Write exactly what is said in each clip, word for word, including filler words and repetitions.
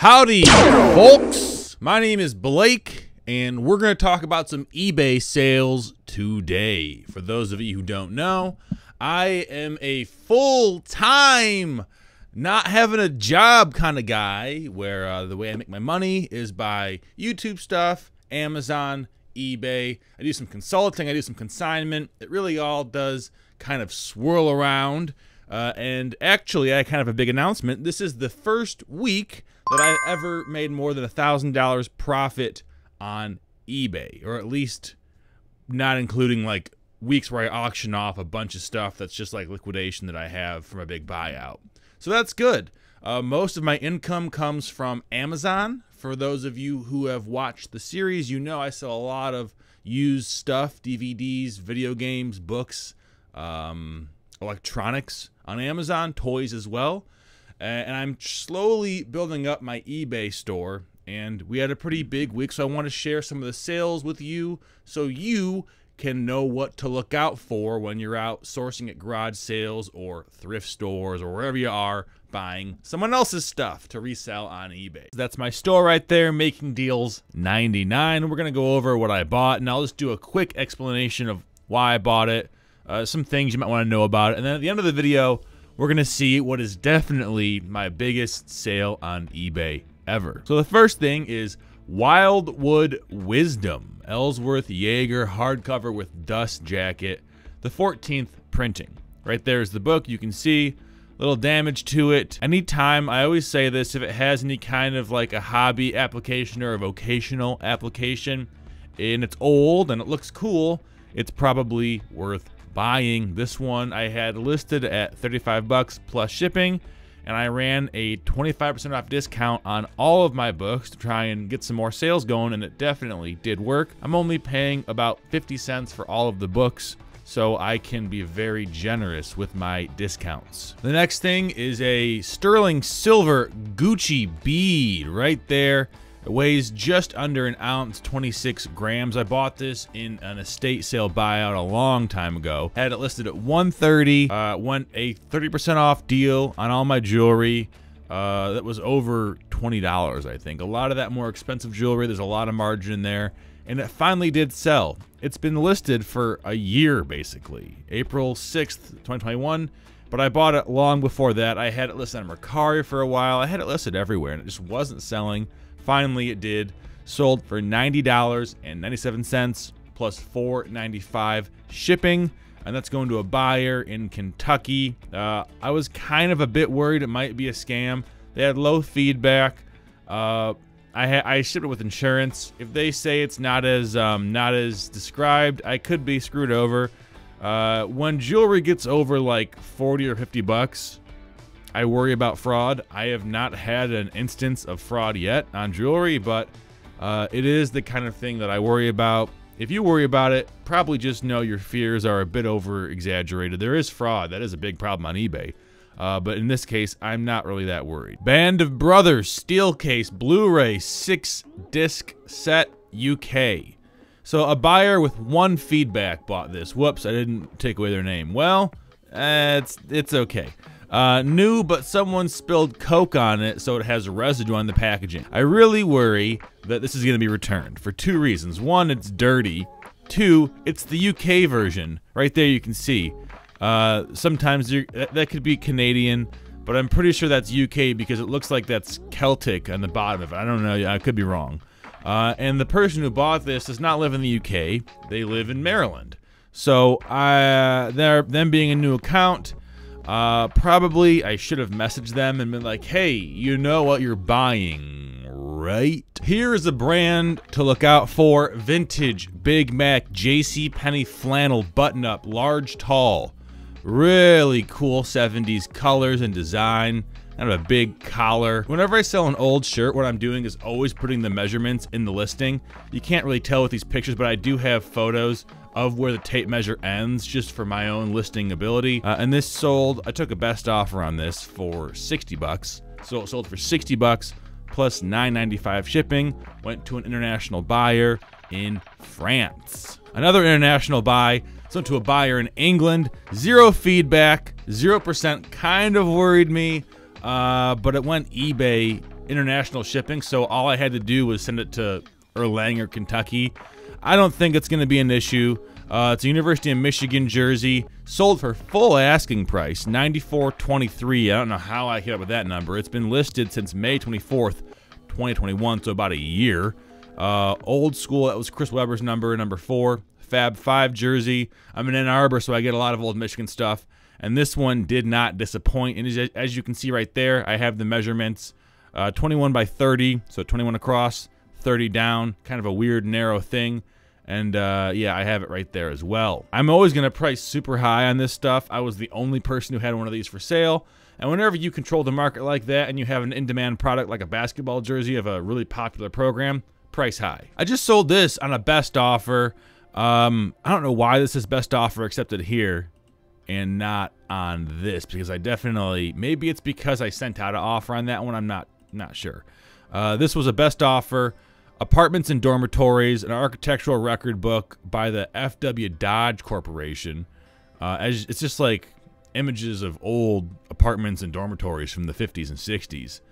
Howdy, folks. My name is Blake, and we're going to talk about some eBay sales today. For those of you who don't know, I am a full-time, not having a job kind of guy, where uh, the way I make my money is by YouTube stuff, Amazon, eBay. I do some consulting. I do some consignment. It really all does kind of swirl around. Uh, and actually, I kind of have a big announcement. This is the first week that I've ever made more than one thousand dollars profit on eBay, or at least not including like weeks where I auction off a bunch of stuff that's just like liquidation that I have from a big buyout. So that's good. Uh, most of my income comes from Amazon. For those of you who have watched the series, you know I sell a lot of used stuff, D V Ds, video games, books, um, electronics on Amazon, toys as well. And I'm slowly building up my eBay store, and we had a pretty big week, so I want to share some of the sales with you so you can know what to look out for when you're out sourcing at garage sales or thrift stores or wherever you are buying someone else's stuff to resell on eBay. That's my store right there, Making Deals ninety-nine. We're going to go over what I bought, and I'll just do a quick explanation of why I bought it, uh, some things you might want to know about it, and then at the end of the video, we're going to see what is definitely my biggest sale on eBay ever. So the first thing is Wildwood Wisdom, Ellsworth Jaeger hardcover with dust jacket, the fourteenth printing. Right there is the book. You can see a little damage to it. Anytime, I always say this, if it has any kind of like a hobby application or a vocational application, and it's old and it looks cool, it's probably worth buying. This one I had listed at thirty-five bucks plus shipping, and I ran a twenty-five percent off discount on all of my books to try and get some more sales going, and it definitely did work. I'm only paying about fifty cents for all of the books, so I can be very generous with my discounts. The next thing is a sterling silver Gucci bead right there. It weighs just under an ounce, twenty-six grams. I bought this in an estate sale buyout a long time ago. Had it listed at one thirty. Uh, went a thirty percent off deal on all my jewelry. Uh, that was over twenty dollars, I think. A lot of that more expensive jewelry, there's a lot of margin in there. And it finally did sell. It's been listed for a year, basically. April sixth, twenty twenty-one. But I bought it long before that. I had it listed on Mercari for a while. I had it listed everywhere, and it just wasn't selling. Finally, it did. Sold for ninety dollars and ninety-seven cents plus four ninety-five shipping, and that's going to a buyer in Kentucky. Uh, I was kind of a bit worried it might be a scam. They had low feedback. Uh, I, ha I shipped it with insurance. If they say it's not as um, not as described, I could be screwed over. Uh, when jewelry gets over like forty or fifty bucks. I worry about fraud. I have not had an instance of fraud yet on jewelry, but uh, it is the kind of thing that I worry about. If you worry about it, probably just know your fears are a bit over-exaggerated. There is fraud. That is a big problem on eBay. Uh, but in this case, I'm not really that worried. Band of Brothers steel case, Blu-ray, six-disc set, U K. So a buyer with one feedback bought this. Whoops, I didn't take away their name. Well, uh, it's, it's okay. Uh, new, but someone spilled Coke on it, so it has residue on the packaging. I really worry that this is going to be returned for two reasons. One, it's dirty. Two, it's the U K version. Right there you can see. Uh, sometimes you're, that, that could be Canadian, but I'm pretty sure that's U K because it looks like that's Celtic on the bottom of it. I don't know. I could be wrong. Uh, and the person who bought this does not live in the U K. They live in Maryland. So uh, they're, them being a new account... Uh, probably I should have messaged them and been like, hey, you know what you're buying, right? Here is a brand to look out for. Vintage Big Mac JCPenney flannel button-up, large, tall. Really cool seventies colors and design. Kind of a big collar. Whenever I sell an old shirt, what I'm doing is always putting the measurements in the listing. You can't really tell with these pictures, but I do have photos of where the tape measure ends just for my own listing ability. Uh, and this sold, I took a best offer on this for sixty bucks. So it sold for sixty bucks plus nine ninety-five shipping. Went to an international buyer in France. Another international buy, sold to a buyer in England. Zero feedback, zero percent kind of worried me, uh, but it went eBay international shipping, so all I had to do was send it to Erlanger, Kentucky. I don't think it's going to be an issue. Uh, it's a University of Michigan jersey, sold for full asking price, ninety-four twenty-three. I don't know how I came up with that number. It's been listed since May twenty-fourth, twenty twenty-one, so about a year. Uh, old school, that was Chris Webber's number, number four. Fab Five jersey. I'm in Ann Arbor, so I get a lot of old Michigan stuff. And this one did not disappoint. And as you can see right there, I have the measurements. Uh, twenty-one by thirty, so twenty-one across, thirty down. Kind of a weird, narrow thing. And uh, yeah, I have it right there as well. I'm always gonna price super high on this stuff. I was the only person who had one of these for sale. And whenever you control the market like that and you have an in-demand product like a basketball jersey of a really popular program, price high. I just sold this on a best offer. Um, I don't know why this is best offer accepted here and not on this, because I definitely, maybe it's because I sent out an offer on that one. I'm not, not sure. Uh, this was a best offer. Apartments and Dormitories, an architectural record book by the F W Dodge Corporation. Uh, as, it's just like images of old apartments and dormitories from the fifties and sixties.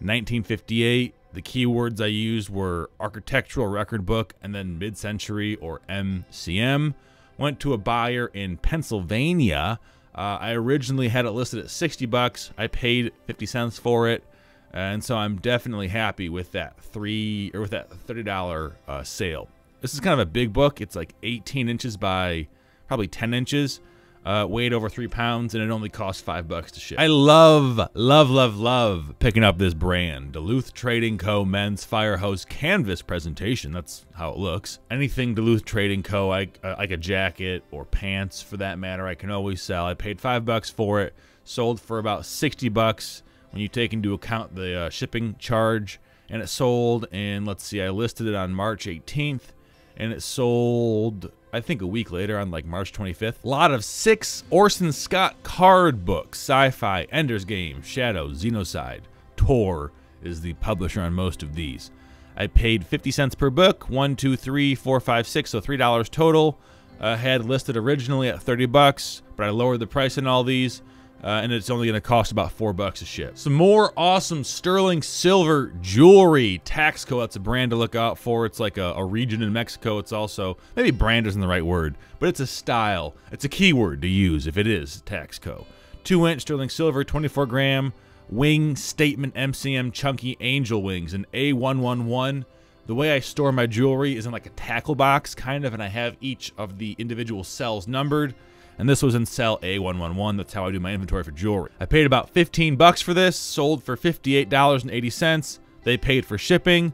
nineteen fifty-eight, the keywords I used were architectural record book and then mid-century or M C M. Went to a buyer in Pennsylvania. Uh, I originally had it listed at sixty bucks. I paid fifty cents for it. And so I'm definitely happy with that three or with that thirty dollar uh, sale. This is kind of a big book. It's like eighteen inches by probably ten inches, uh, weighed over three pounds, and it only cost five bucks to ship. I love, love, love, love picking up this brand. Duluth Trading Co. Men's Fire Hose Canvas Presentation. That's how it looks. Anything Duluth Trading Co., I, uh, like a jacket or pants for that matter, I can always sell. I paid five bucks for it, sold for about sixty bucks. When you take into account the uh, shipping charge, and it sold, and let's see, I listed it on March eighteenth, and it sold, I think a week later on like March twenty-fifth. A lot of six Orson Scott Card books, Sci-Fi, Ender's Game, Shadow, Xenocide. Tor is the publisher on most of these. I paid fifty cents per book, one, two, three, four, five, six, so three dollars total. I uh, had listed originally at thirty bucks, but I lowered the price in all these. Uh, and it's only going to cost about four bucks a ship. Some more awesome sterling silver jewelry. Taxco, that's a brand to look out for. It's like a, a region in Mexico. It's also, maybe brand isn't the right word, but it's a style. It's a keyword to use if it is Taxco. Two-inch sterling silver, twenty-four gram, wing statement M C M chunky angel wings, an A one eleven. The way I store my jewelry is in like a tackle box, kind of, and I have each of the individual cells numbered. And this was in cell A one eleven. That's how I do my inventory for jewelry. I paid about fifteen bucks for this, sold for fifty-eight dollars and eighty cents. They paid for shipping,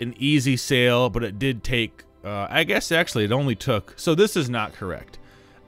an easy sale, but it did take, uh, I guess actually it only took, so this is not correct.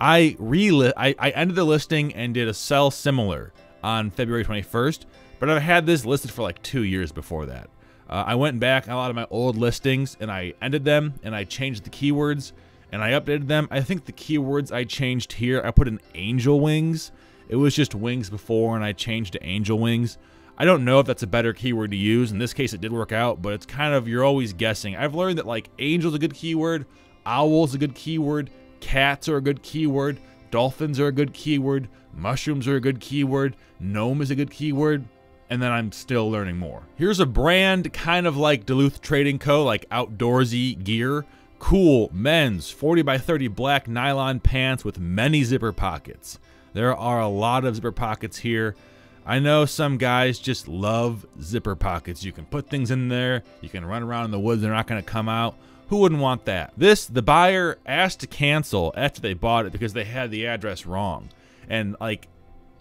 I, re I, I ended the listing and did a sell similar on February twenty-first, but I've had this listed for like two years before that. Uh, I went back on a lot of my old listings and I ended them and I changed the keywords. And I updated them. I think the keywords I changed here, I put in angel wings. It was just wings before, and I changed to angel wings. I don't know if that's a better keyword to use. In this case, it did work out, but it's kind of, you're always guessing. I've learned that like angel's a good keyword, owl's a good keyword, cats are a good keyword, dolphins are a good keyword, mushrooms are a good keyword, gnome is a good keyword, and then I'm still learning more. Here's a brand kind of like Duluth Trading Co., like outdoorsy gear. Cool men's forty by thirty black nylon pants with many zipper pockets. There are a lot of zipper pockets here. I know some guys just love zipper pockets. You can put things in there. You can run around in the woods. They're not going to come out. Who wouldn't want that? This, the buyer asked to cancel after they bought it because they had the address wrong. And like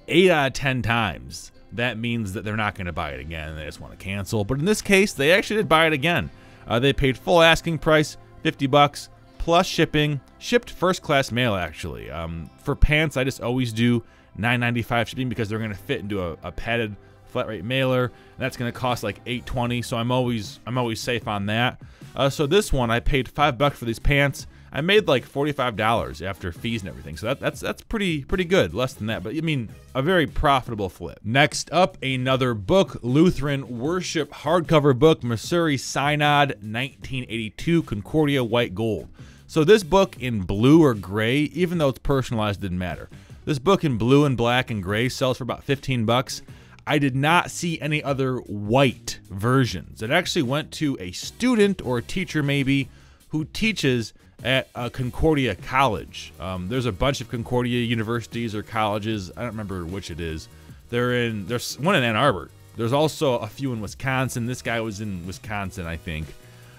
eight out of ten times, that means that they're not going to buy it again. They just want to cancel. But in this case, they actually did buy it again. Uh, they paid full asking price. fifty bucks plus shipping, shipped first class mail actually. Um, for pants, I just always do nine ninety-five shipping because they're gonna fit into a, a padded flat rate mailer, and that's gonna cost like eight twenty. So I'm always I'm always safe on that. Uh, so this one, I paid five bucks for these pants. I made like forty-five dollars after fees and everything. So that, that's that's pretty pretty good, less than that. But I mean, a very profitable flip. Next up, another book, Lutheran Worship hardcover book, Missouri Synod, nineteen eighty-two, Concordia White Gold. So this book in blue or gray, even though it's personalized, didn't matter. This book in blue and black and gray sells for about fifteen bucks. I did not see any other white versions. It actually went to a student or a teacher maybe who teaches at a Concordia college. Um, there's a bunch of Concordia universities or colleges. I don't remember which it is. They're in, there's one in Ann Arbor. There's also a few in Wisconsin. This guy was in Wisconsin, I think,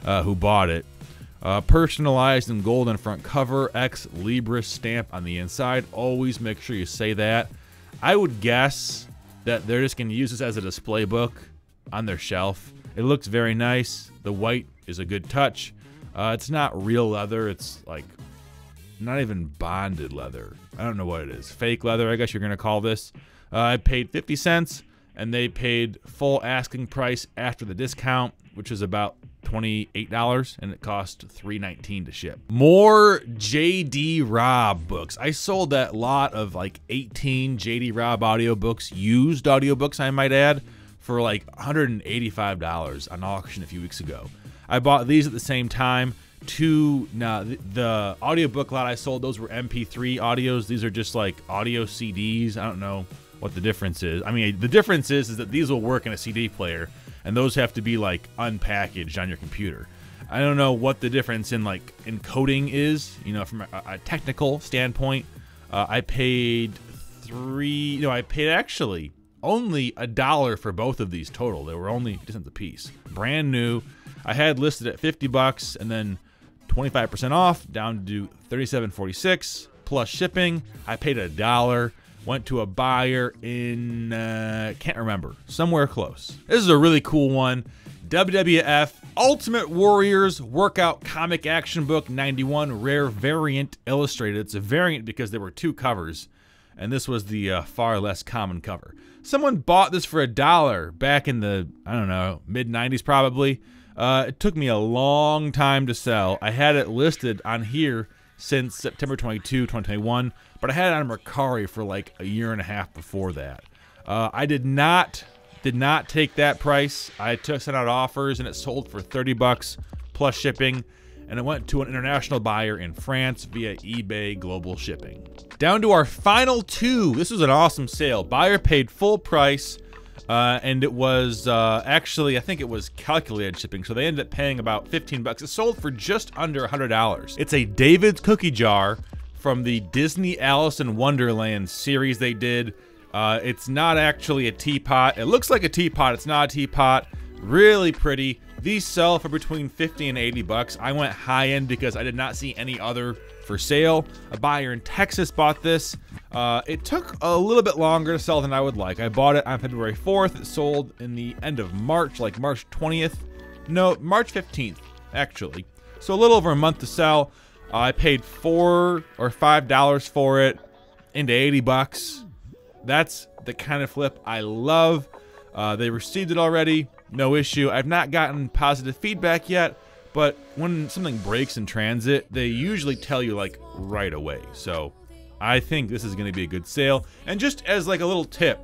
uh, who bought it. Uh, personalized in gold on front cover, ex Libris stamp on the inside. Always make sure you say that. I would guess that they're just going to use this as a display book on their shelf. It looks very nice. The white is a good touch. Uh, it's not real leather. It's like not even bonded leather. I don't know what it is. Fake leather, I guess you're going to call this. Uh, I paid fifty cents and they paid full asking price after the discount, which is about twenty-eight dollars, and it cost three nineteen to ship. More J D Robb books. I sold that lot of like eighteen J D Robb audiobooks, used audiobooks I might add, for like one hundred eighty-five dollars on auction a few weeks ago. I bought these at the same time. Two, nah, the, the audiobook lot I sold, those were M P three audios. These are just like audio C Ds. I don't know what the difference is. I mean, the difference is, is that these will work in a C D player, and those have to be like unpackaged on your computer. I don't know what the difference in like encoding is, you know, from a, a technical standpoint. Uh, I paid three, no, I paid actually only a dollar for both of these total. They were only fifty cents a piece, brand new. I had listed at fifty bucks and then twenty-five percent off, down to thirty-seven forty-six plus shipping. I paid a dollar. Went to a buyer in, uh, can't remember, somewhere close. This is a really cool one. W W F Ultimate Warriors Workout Comic Action Book ninety-one Rare Variant Illustrated. It's a variant because there were two covers, and this was the uh, far less common cover. Someone bought this for a dollar back in the, I don't know, mid nineties probably. Uh, it took me a long time to sell. I had it listed on here since September twenty-second, twenty twenty-one, but I had it on Mercari for like a year and a half before that. Uh, I did not did not take that price. I took sent out offers and it sold for thirty bucks plus shipping, and it went to an international buyer in France via eBay Global Shipping. Down to our final two. This was an awesome sale. Buyer paid full price, uh, and it was uh, actually, I think it was calculated shipping, so they ended up paying about fifteen bucks. It sold for just under one hundred dollars. It's a David's cookie jar from the Disney Alice in Wonderland series they did. Uh, it's not actually a teapot. It looks like a teapot, it's not a teapot. Really pretty. These sell for between fifty and eighty bucks. I went high end because I did not see any other for sale. A buyer in Texas bought this. Uh, it took a little bit longer to sell than I would like. I bought it on February fourth. It sold in the end of March, like March twentieth. No, March fifteenth, actually. So a little over a month to sell. Uh, I paid four or five dollars for it, into eighty bucks. That's the kind of flip I love. Uh, they received it already, no issue. I've not gotten positive feedback yet, but when something breaks in transit, they usually tell you like right away. So I think this is going to be a good sale. And just as like a little tip,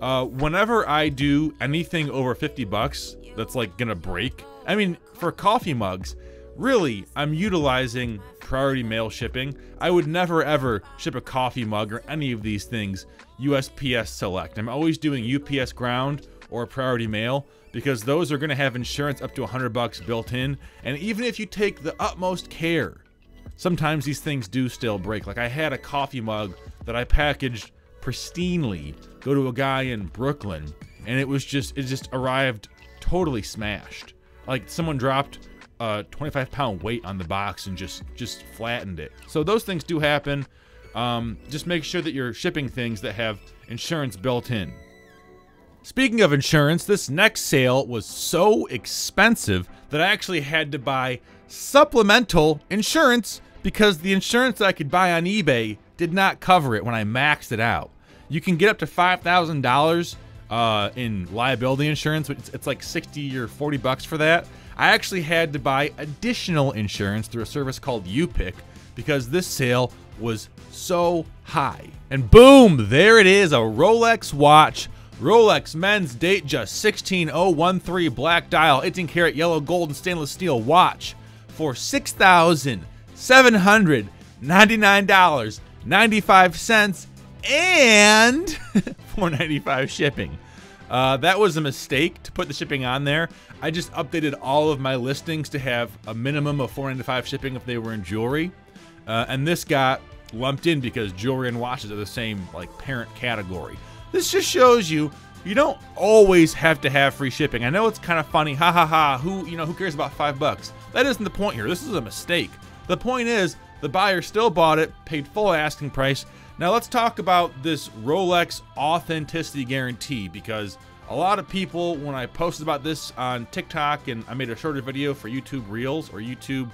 uh, whenever I do anything over fifty bucks, that's like gonna break. I mean, for coffee mugs. Really, I'm utilizing priority mail shipping. I would never ever ship a coffee mug or any of these things U S P S Select. I'm always doing U P S Ground or priority mail because those are gonna have insurance up to one hundred bucks built in. And even if you take the utmost care, sometimes these things do still break. Like I had a coffee mug that I packaged pristinely, go to a guy in Brooklyn, and it was just, it just arrived totally smashed. Like someone dropped Uh, twenty-five pound weight on the box and just just flattened it. So those things do happen. Um, just make sure that you're shipping things that have insurance built in. Speaking of insurance, this next sale was so expensive that I actually had to buy supplemental insurance because the insurance that I could buy on eBay did not cover it when I maxed it out. You can get up to five thousand dollars uh, in liability insurance, which it's like sixty or forty bucks for that. I actually had to buy additional insurance through a service called U P I C because this sale was so high. And boom, there it is, a Rolex watch. Rolex Men's Datejust sixteen oh one three black dial, eighteen karat yellow, gold, and stainless steel watch for six thousand seven hundred ninety-nine dollars and ninety-five cents and four dollars and ninety-five cents shipping. Uh, that was a mistake to put the shipping on there. I just updated all of my listings to have a minimum of four ninety-five shipping if they were in jewelry. Uh, and this got lumped in because jewelry and watches are the same like parent category. This just shows you, you don't always have to have free shipping. I know it's kind of funny, ha ha ha, who, you know, who cares about five bucks? That isn't the point here. This is a mistake. The point is, the buyer still bought it, paid full asking price. Now let's talk about this Rolex authenticity guarantee, because a lot of people, when I posted about this on TikTok and I made a shorter video for YouTube Reels or YouTube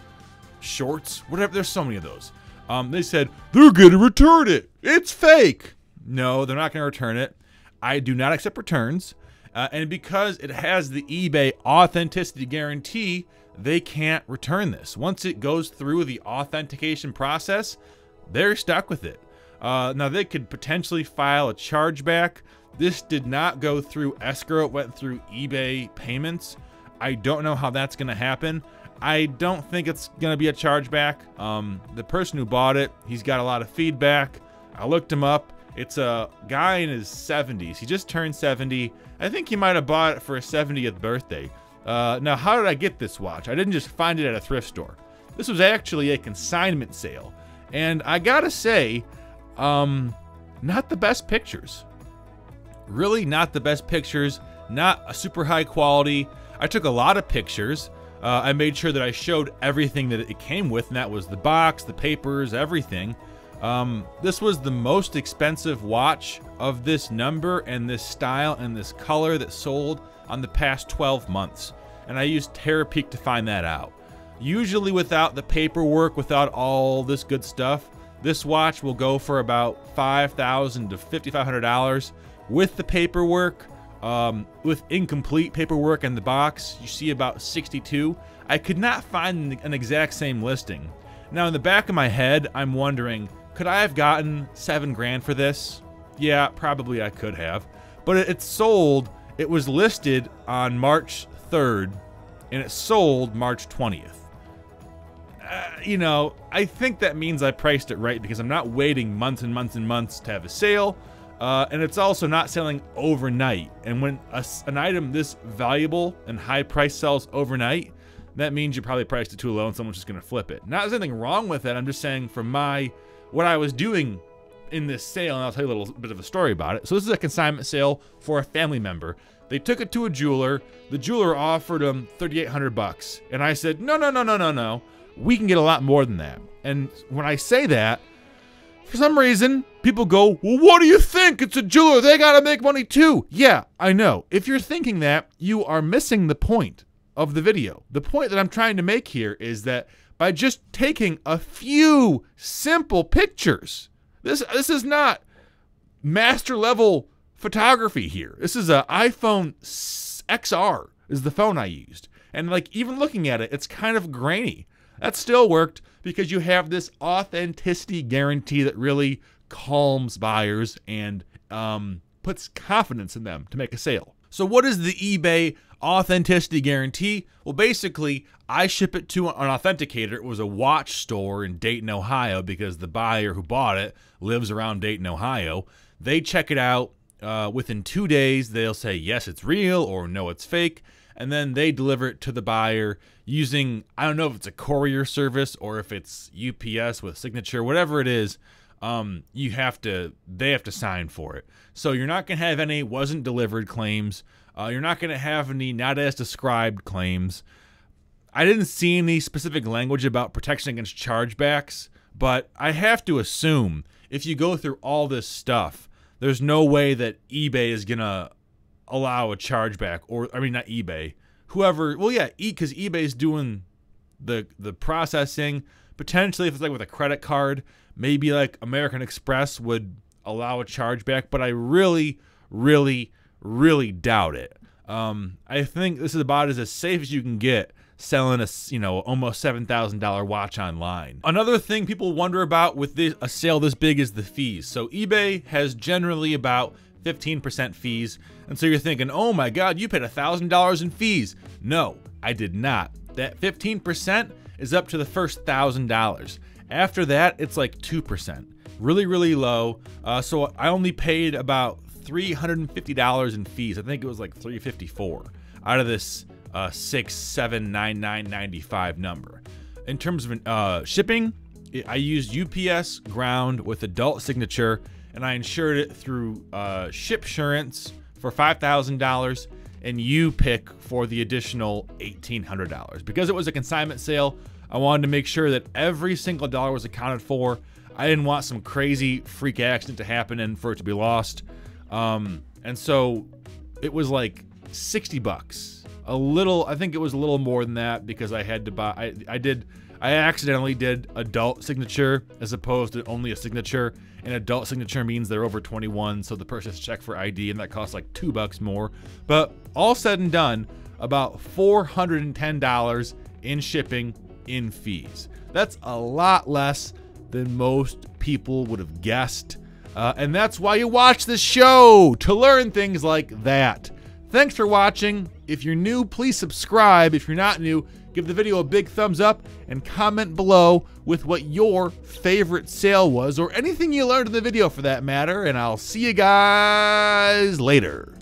Shorts, whatever, there's so many of those. Um, they said, they're gonna return it, it's fake. No, they're not gonna return it. I do not accept returns. Uh, and because it has the eBay authenticity guarantee, they can't return this. Once it goes through the authentication process, they're stuck with it. Uh, now they could potentially file a chargeback. This did not go through escrow, it went through eBay payments. I don't know how that's gonna happen. I don't think it's gonna be a chargeback. Um, the person who bought it, he's got a lot of feedback. I looked him up. It's a guy in his seventies. He just turned seventy. I think he might have bought it for his seventieth birthday. Uh, now, how did I get this watch? I didn't just find it at a thrift store. This was actually a consignment sale. And I gotta say, um, not the best pictures. Really not the best pictures, not a super high quality. I took a lot of pictures. Uh, I made sure that I showed everything that it came with, and that was the box, the papers, everything. Um, this was the most expensive watch of this number and this style and this color that sold on the past twelve months. And I used Terapeak to find that out. Usually without the paperwork, without all this good stuff, this watch will go for about five thousand dollars to fifty-five hundred dollars. With the paperwork, um, with incomplete paperwork and the box, you see about sixty-two. I could not find an exact same listing. Now in the back of my head, I'm wondering, could I have gotten seven grand for this? Yeah, probably I could have, but it, it sold. It was listed on March third, and it sold March twentieth. Uh, you know, I think that means I priced it right, because I'm not waiting months and months and months to have a sale, uh, and it's also not selling overnight. And when a, an item this valuable and high price sells overnight, that means you probably priced it too low and someone's just going to flip it. Not there's anything wrong with that. I'm just saying from my, what I was doing in this sale, and I'll tell you a little bit of a story about it. So this is a consignment sale for a family member. They took it to a jeweler. The jeweler offered them thirty-eight hundred bucks, and I said, no, no, no, no, no, no. We can get a lot more than that. And when I say that, for some reason, people go, well, what do you think? It's a jeweler. They got to make money too. Yeah, I know. If you're thinking that, you are missing the point of the video. The point that I'm trying to make here is that by just taking a few simple pictures, This, this is not master level photography here. This is an iPhone X R is the phone I used. And like even looking at it, it's kind of grainy. That still worked because you have this authenticity guarantee that really calms buyers and um, puts confidence in them to make a sale. So what is the eBay authenticity guarantee? Well, basically, I ship it to an authenticator. It was a watch store in Dayton, Ohio, because the buyer who bought it lives around Dayton, Ohio. They check it out. Uh, within two days, they'll say, yes, it's real, or no, it's fake. And then they deliver it to the buyer using, I don't know if it's a courier service or if it's U P S with signature, whatever it is. Um, you have to, they have to sign for it. So you're not going to have any wasn't delivered claims. Uh, you're not going to have any not as described claims. I didn't see any specific language about protection against chargebacks, but I have to assume if you go through all this stuff, there's no way that eBay is going to allow a chargeback, or, I mean, not eBay, whoever, well, yeah, e because eBay's doing the, the processing. Potentially, if it's like with a credit card, maybe like American Express would allow a chargeback, but I really, really, really doubt it. Um, I think this is about as safe as you can get selling a, you know, almost seven thousand dollar watch online. Another thing people wonder about with this, a sale this big is the fees. So eBay has generally about fifteen percent fees. And so you're thinking, oh my God, you paid one thousand dollars in fees. No, I did not. That fifteen percent is up to the first one thousand dollars. After that, it's like two percent. Really, really low. Uh, so I only paid about three hundred fifty dollars in fees. I think it was like three hundred fifty-four dollars out of this uh, six seven nine nine nine five number. In terms of uh, shipping, I used U P S ground with adult signature, and I insured it through uh, ShipSurance for five thousand dollars and U P I C for the additional eighteen hundred dollars. Because it was a consignment sale, I wanted to make sure that every single dollar was accounted for. I didn't want some crazy freak accident to happen and for it to be lost. Um, and so it was like sixty bucks. A little, I think it was a little more than that because I had to buy, I, I did, I accidentally did adult signature as opposed to only a signature. And adult signature means they're over twenty-one, so the person has to check for I D, and that costs like two bucks more. But all said and done, about four hundred ten dollars in shipping in fees. That's a lot less than most people would have guessed. Uh, and that's why you watch this show, to learn things like that. Thanks for watching. If you're new, please subscribe. If you're not new, give the video a big thumbs up and comment below with what your favorite sale was, or anything you learned in the video for that matter, and I'll see you guys later.